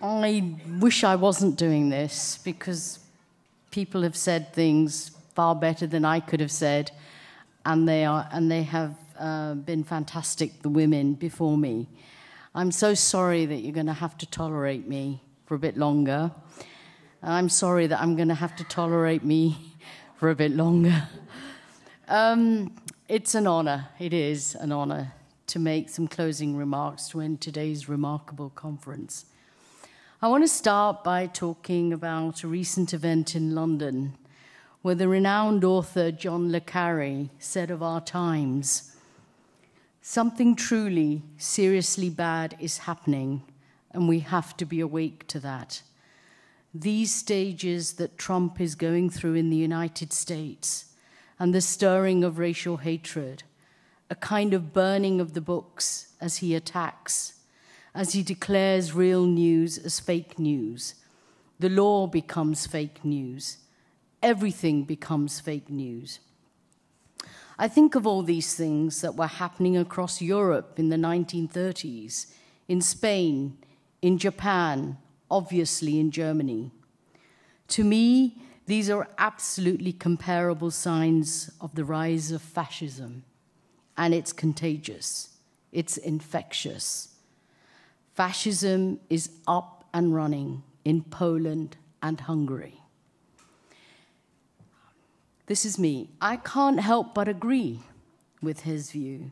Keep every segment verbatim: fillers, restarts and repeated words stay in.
I wish I wasn't doing this because people have said things far better than I could have said, and they are and they have uh, been fantastic, the women before me. I'm so sorry that you're going to have to tolerate me for a bit longer. And I'm sorry that I'm going to have to tolerate me for a bit longer. um, it's an honor, it is an honor, to make some closing remarks to end today's remarkable conference. I want to start by talking about a recent event in London where the renowned author John le Carré said of our times, "Something truly, seriously bad is happening, and we have to be awake to that. These stages that Trump is going through in the United States and the stirring of racial hatred, a kind of burning of the books as he attacks, as he declares real news as fake news. The law becomes fake news. Everything becomes fake news." I think of all these things that were happening across Europe in the nineteen thirties, in Spain, in Japan, obviously in Germany. To me, these are absolutely comparable signs of the rise of fascism. And it's contagious. It's infectious. Fascism is up and running in Poland and Hungary. This is me. I can't help but agree with his view.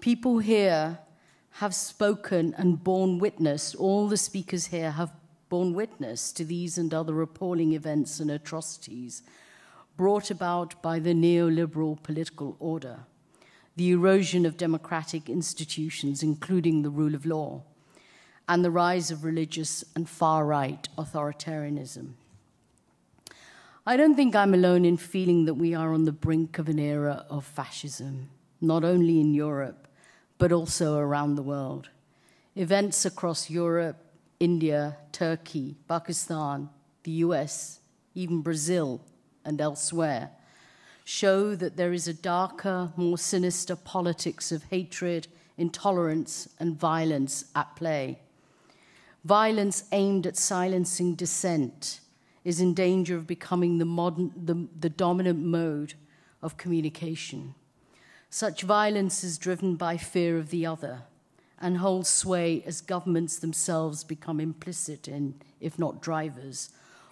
People here have spoken and borne witness, all the speakers here have borne witness to these and other appalling events and atrocities brought about by the neoliberal political order, the erosion of democratic institutions, including the rule of law, and the rise of religious and far-right authoritarianism. I don't think I'm alone in feeling that we are on the brink of an era of fascism, not only in Europe, but also around the world. Events across Europe, India, Turkey, Pakistan, the U S, even Brazil and elsewhere show that there is a darker, more sinister politics of hatred, intolerance, and violence at play. Violence aimed at silencing dissent is in danger of becoming the, modern, the, the dominant mode of communication. Such violence is driven by fear of the other and holds sway as governments themselves become implicit in, if not drivers,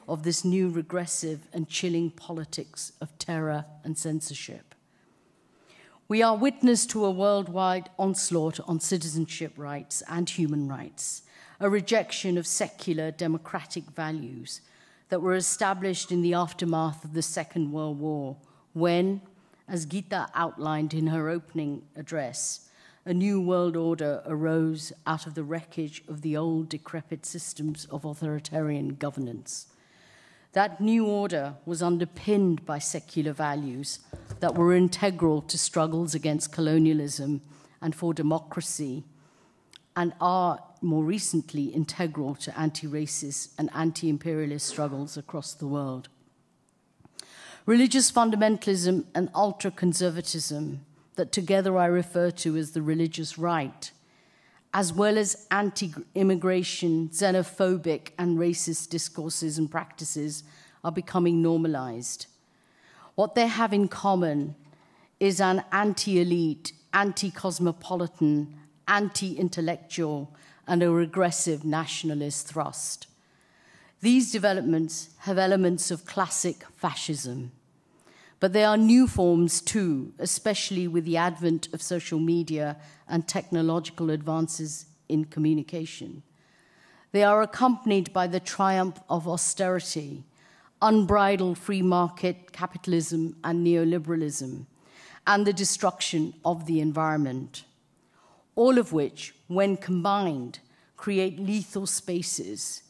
of this new regressive and chilling politics of terror and censorship. We are witness to a worldwide onslaught on citizenship rights and human rights, a rejection of secular democratic values that were established in the aftermath of the Second World War, when, as Gita outlined in her opening address, a new world order arose out of the wreckage of the old decrepit systems of authoritarian governance. That new order was underpinned by secular values that were integral to struggles against colonialism and for democracy, and are more recently integral to anti-racist and anti-imperialist struggles across the world. Religious fundamentalism and ultra-conservatism, that together I refer to as the religious right, as well as anti-immigration, xenophobic and racist discourses and practices, are becoming normalized. What they have in common is an anti-elite, anti-cosmopolitan, anti-intellectual, and a regressive nationalist thrust. These developments have elements of classic fascism, but there are new forms too, especially with the advent of social media and technological advances in communication. They are accompanied by the triumph of austerity, unbridled free market capitalism and neoliberalism, and the destruction of the environment. All of which, when combined, create lethal spaces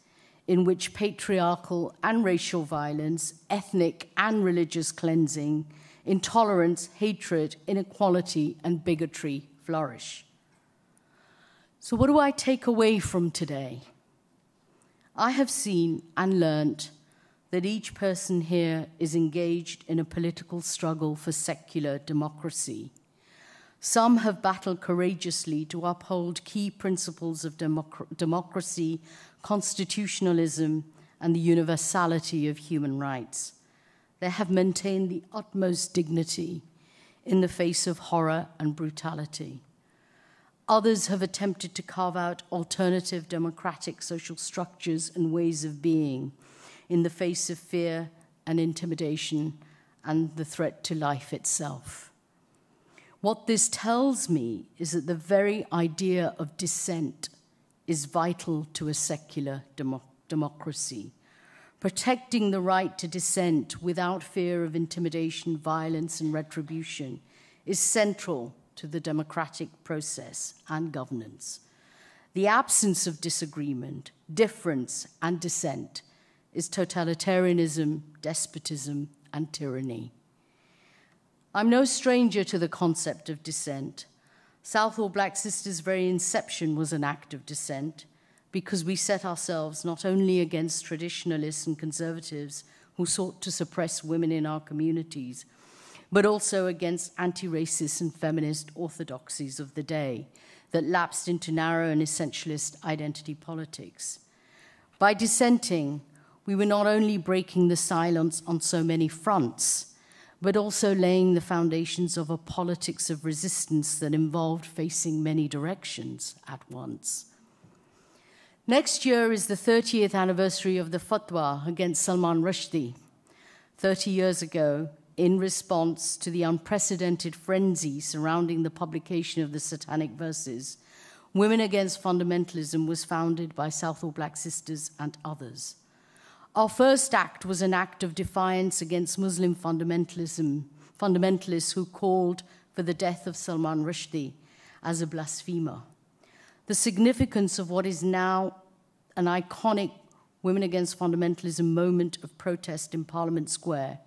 in which patriarchal and racial violence, ethnic and religious cleansing, intolerance, hatred, inequality, and bigotry flourish. So what do I take away from today? I have seen and learnt that each person here is engaged in a political struggle for secular democracy. Some have battled courageously to uphold key principles of democ- democracy, constitutionalism, and the universality of human rights. They have maintained the utmost dignity in the face of horror and brutality. Others have attempted to carve out alternative democratic social structures and ways of being in the face of fear and intimidation and the threat to life itself. What this tells me is that the very idea of dissent is vital to a secular democ- democracy. Protecting the right to dissent without fear of intimidation, violence, and retribution is central to the democratic process and governance. The absence of disagreement, difference, and dissent is totalitarianism, despotism, and tyranny. I'm no stranger to the concept of dissent. Southall Black Sisters' very inception was an act of dissent, because we set ourselves not only against traditionalists and conservatives who sought to suppress women in our communities, but also against anti-racist and feminist orthodoxies of the day that lapsed into narrow and essentialist identity politics. By dissenting, we were not only breaking the silence on so many fronts, but also laying the foundations of a politics of resistance that involved facing many directions at once. Next year is the thirtieth anniversary of the fatwa against Salman Rushdie. thirty years ago, in response to the unprecedented frenzy surrounding the publication of the Satanic Verses, Women Against Fundamentalism was founded by Southall Black Sisters and others. Our first act was an act of defiance against Muslim fundamentalism, fundamentalists who called for the death of Salman Rushdie as a blasphemer. The significance of what is now an iconic Women Against Fundamentalism moment of protest in Parliament Square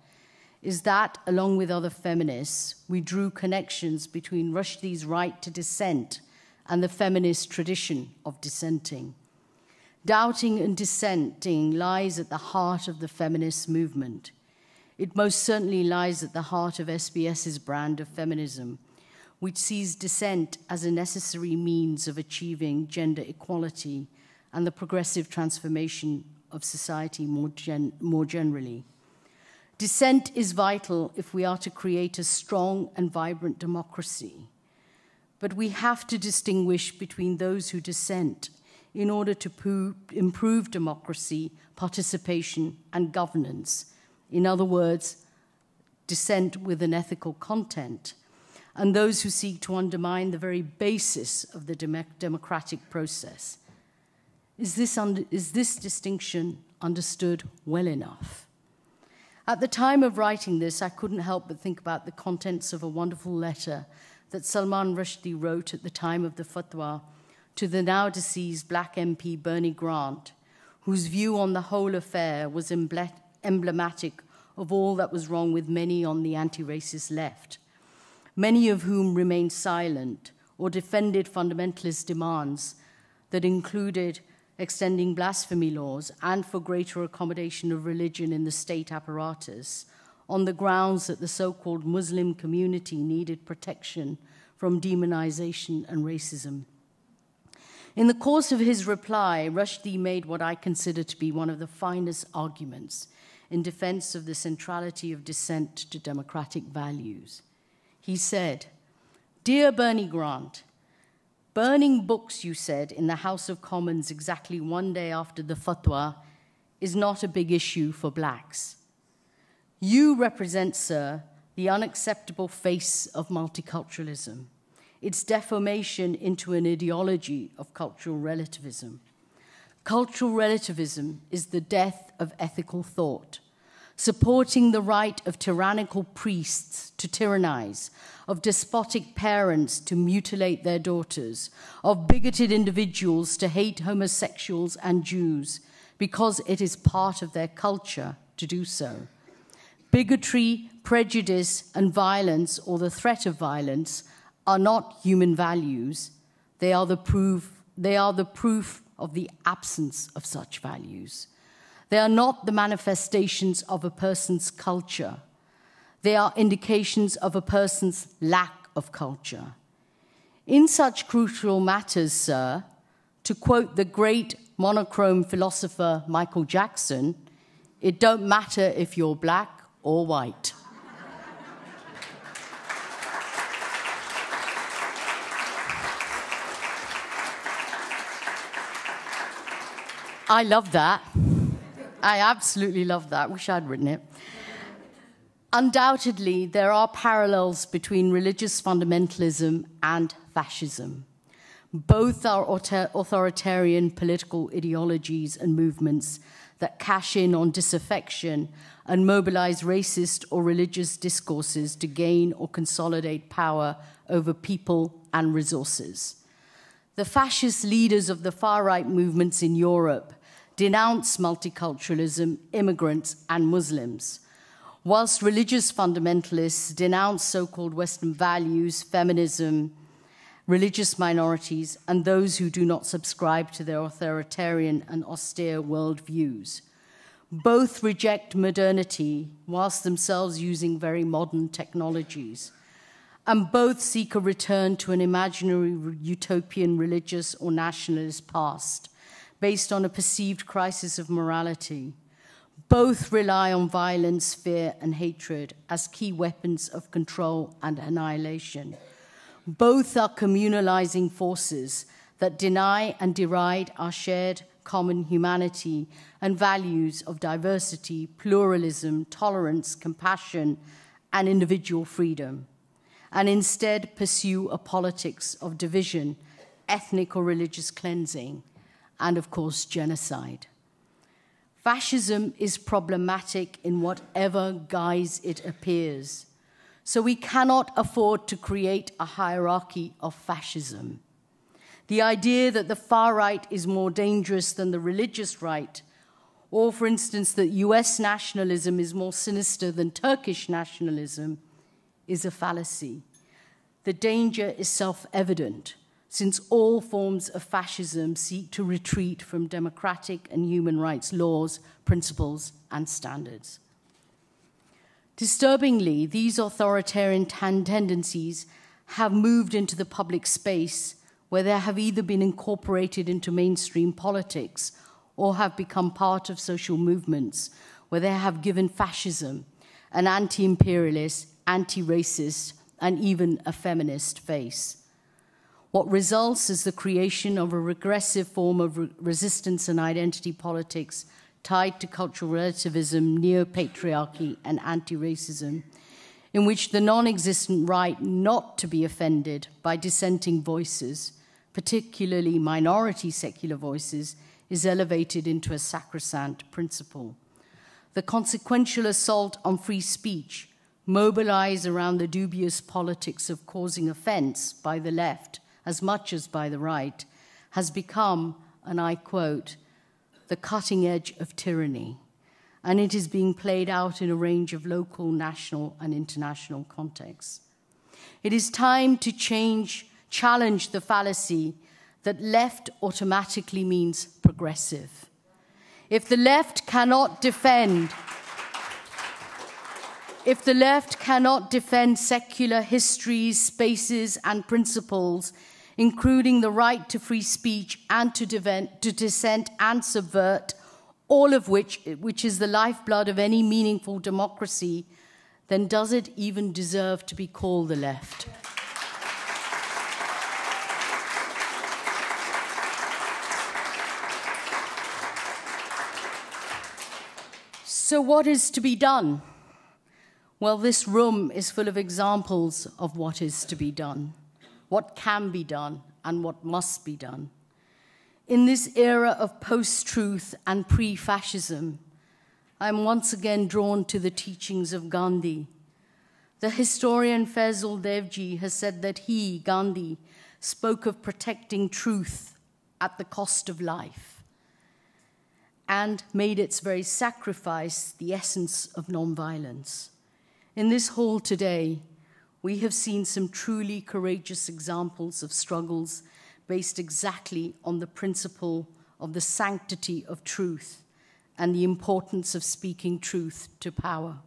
is that, along with other feminists, we drew connections between Rushdie's right to dissent and the feminist tradition of dissenting. Doubting and dissenting lies at the heart of the feminist movement. It most certainly lies at the heart of S B S's brand of feminism, which sees dissent as a necessary means of achieving gender equality and the progressive transformation of society more, gen more generally. Dissent is vital if we are to create a strong and vibrant democracy. But we have to distinguish between those who dissent in order to improve democracy, participation, and governance. In other words, dissent with an ethical content, and those who seek to undermine the very basis of the democratic process. Is this, under, is this distinction understood well enough? At the time of writing this, I couldn't help but think about the contents of a wonderful letter that Salman Rushdie wrote at the time of the fatwa to the now deceased black M P Bernie Grant, whose view on the whole affair was emblematic of all that was wrong with many on the anti-racist left, many of whom remained silent or defended fundamentalist demands that included extending blasphemy laws and for greater accommodation of religion in the state apparatus on the grounds that the so-called Muslim community needed protection from demonization and racism. In the course of his reply, Rushdie made what I consider to be one of the finest arguments in defense of the centrality of dissent to democratic values. He said, "Dear Bernie Grant, burning books, you said, in the House of Commons exactly one day after the fatwa is not a big issue for blacks. You represent, sir, the unacceptable face of multiculturalism, its deformation into an ideology of cultural relativism. Cultural relativism is the death of ethical thought, supporting the right of tyrannical priests to tyrannize, of despotic parents to mutilate their daughters, of bigoted individuals to hate homosexuals and Jews because it is part of their culture to do so. Bigotry, prejudice, and violence, or the threat of violence, are not human values. They are the proof, they are the proof of the absence of such values. They are not the manifestations of a person's culture. They are indications of a person's lack of culture. In such crucial matters, sir, to quote the great monochrome philosopher Michael Jackson, it don't matter if you're black or white. I love that. I absolutely love that. Wish I'd written it. Undoubtedly, there are parallels between religious fundamentalism and fascism. Both are authoritarian political ideologies and movements that cash in on disaffection and mobilize racist or religious discourses to gain or consolidate power over people and resources. The fascist leaders of the far-right movements in Europe denounce multiculturalism, immigrants, and Muslims, whilst religious fundamentalists denounce so-called Western values, feminism, religious minorities, and those who do not subscribe to their authoritarian and austere worldviews. Both reject modernity, whilst themselves using very modern technologies. And both seek a return to an imaginary utopian religious or nationalist past, based on a perceived crisis of morality. Both rely on violence, fear, and hatred as key weapons of control and annihilation. Both are communalizing forces that deny and deride our shared common humanity and values of diversity, pluralism, tolerance, compassion, and individual freedom, and instead pursue a politics of division, ethnic or religious cleansing, and of course, genocide. Fascism is problematic in whatever guise it appears, so we cannot afford to create a hierarchy of fascism. The idea that the far right is more dangerous than the religious right, or for instance, that U S nationalism is more sinister than Turkish nationalism, is a fallacy. The danger is self-evident, since all forms of fascism seek to retreat from democratic and human rights laws, principles, and standards. Disturbingly, these authoritarian tendencies have moved into the public space, where they have either been incorporated into mainstream politics or have become part of social movements, where they have given fascism an anti-imperialist, anti-racist, and even a feminist face. What results is the creation of a regressive form of re resistance and identity politics tied to cultural relativism, neo-patriarchy, and anti-racism, in which the non-existent right not to be offended by dissenting voices, particularly minority secular voices, is elevated into a sacrosanct principle. The consequential assault on free speech mobilize around the dubious politics of causing offense by the left as much as by the right, has become, and I quote, the cutting edge of tyranny, and it is being played out in a range of local, national, and international contexts. It is time to change, challenge the fallacy that left automatically means progressive. If the left cannot defend If the left cannot defend secular histories, spaces, and principles, including the right to free speech and to, divent, to dissent and subvert, all of which, which is the lifeblood of any meaningful democracy, then does it even deserve to be called the left? So what is to be done? Well, this room is full of examples of what is to be done, what can be done, and what must be done. In this era of post-truth and pre-fascism, I'm once again drawn to the teachings of Gandhi. The historian Faisal Devji has said that he, Gandhi, spoke of protecting truth at the cost of life and made its very sacrifice the essence of nonviolence. In this hall today, we have seen some truly courageous examples of struggles based exactly on the principle of the sanctity of truth and the importance of speaking truth to power.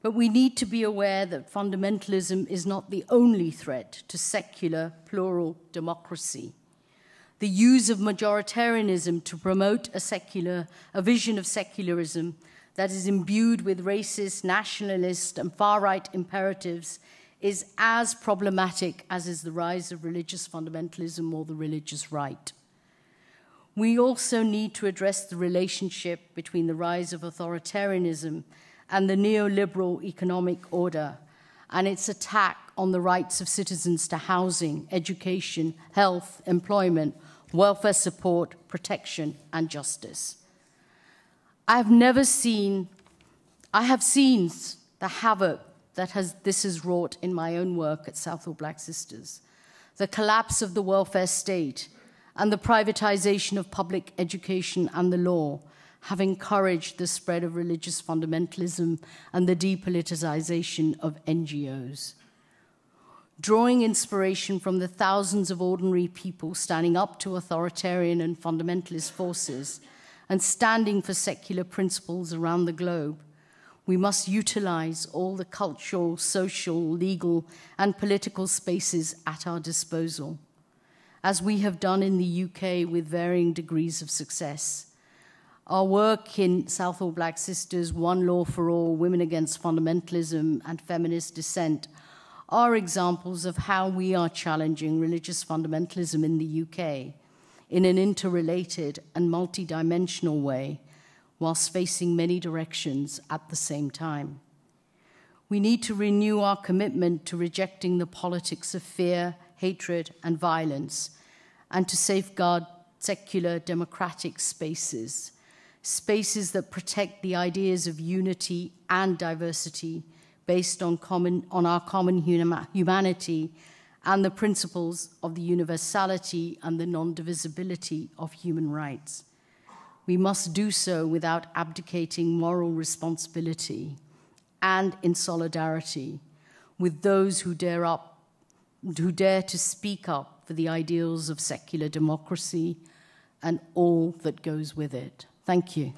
But we need to be aware that fundamentalism is not the only threat to secular, plural democracy. the use of majoritarianism to promote a secular, a vision of secularism that is imbued with racist, nationalist, and far-right imperatives is as problematic as is the rise of religious fundamentalism or the religious right. We also need to address the relationship between the rise of authoritarianism and the neoliberal economic order and its attack on the rights of citizens to housing, education, health, employment, welfare support, protection, and justice. I have never seen, I have seen the havoc that has, this has wrought in my own work at Southall Black Sisters, the collapse of the welfare state and the privatization of public education and the law have encouraged the spread of religious fundamentalism and the depoliticization of N G Os. Drawing inspiration from the thousands of ordinary people standing up to authoritarian and fundamentalist forces and standing for secular principles around the globe, we must utilize all the cultural, social, legal, and political spaces at our disposal, as we have done in the U K with varying degrees of success. Our work in Southall Black Sisters, One Law for All, Women Against Fundamentalism, and Feminist Dissent are examples of how we are challenging religious fundamentalism in the U K in an interrelated and multidimensional way, whilst facing many directions at the same time. We need to renew our commitment to rejecting the politics of fear, hatred, and violence, and to safeguard secular democratic spaces, spaces that protect the ideas of unity and diversity based on, common, on our common huma- humanity and the principles of the universality and the non-divisibility of human rights. We must do so without abdicating moral responsibility and in solidarity with those who dare, up, who dare to speak up for the ideals of secular democracy and all that goes with it. Thank you.